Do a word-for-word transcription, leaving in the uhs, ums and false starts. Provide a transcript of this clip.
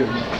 you.